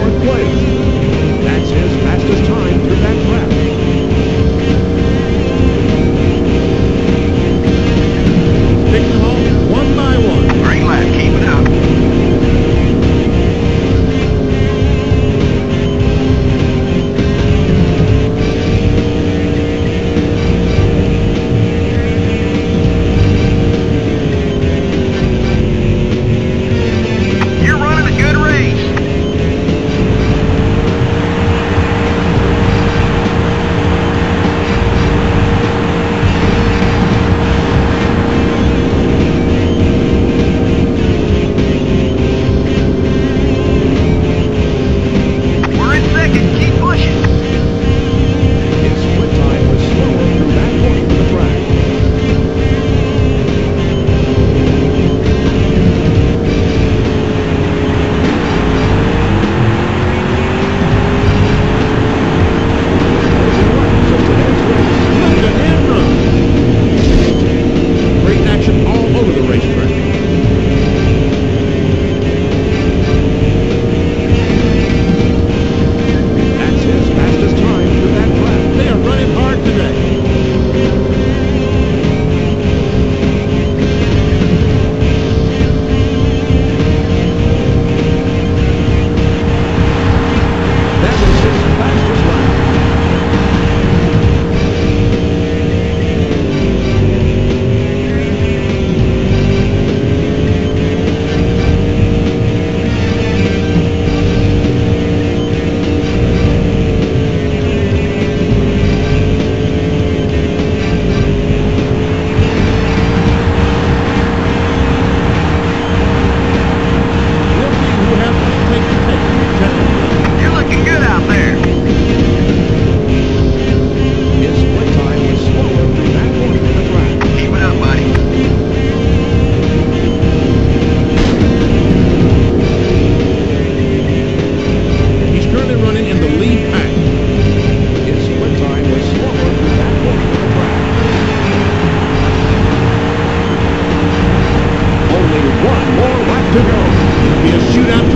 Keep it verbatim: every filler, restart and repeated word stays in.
fourth place. That's his fastest time through that track. Picking them off one by one. Green light, keep it up. One more lap to go. It'll be a shootout.